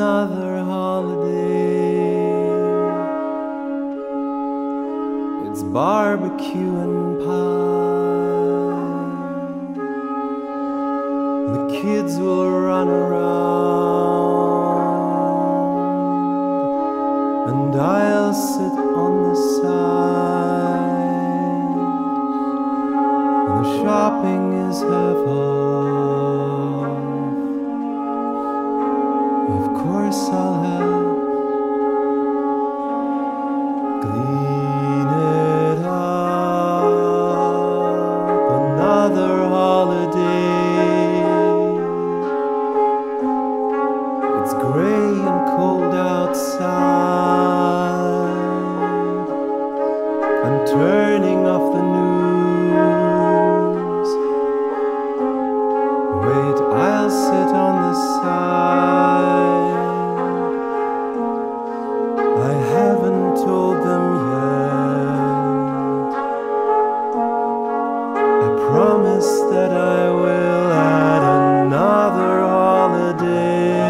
another holiday. It's barbecue and pie. The kids will run around, and I'll sit on the side. And the shopping is half off. Of course I'll have clean it up, another holiday. It's gray and cold outside. I'm turning off the news. Wait, I'll sit on the side. That I will add another holiday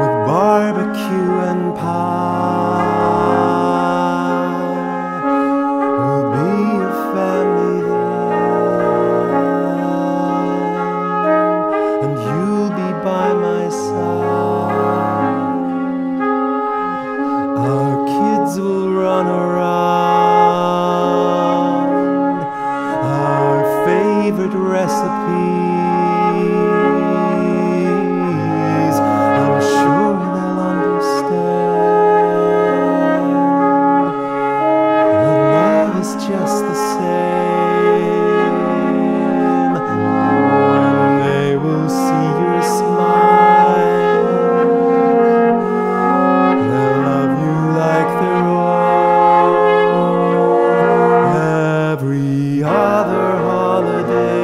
with barbecue and pie. We'll be a family then, and you'll be by my side. Our kids will run around. Favorite recipes, I'm sure they'll understand that love is just the same. And they will see your smile. They'll love you like their own. Every other holiday.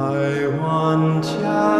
I want you.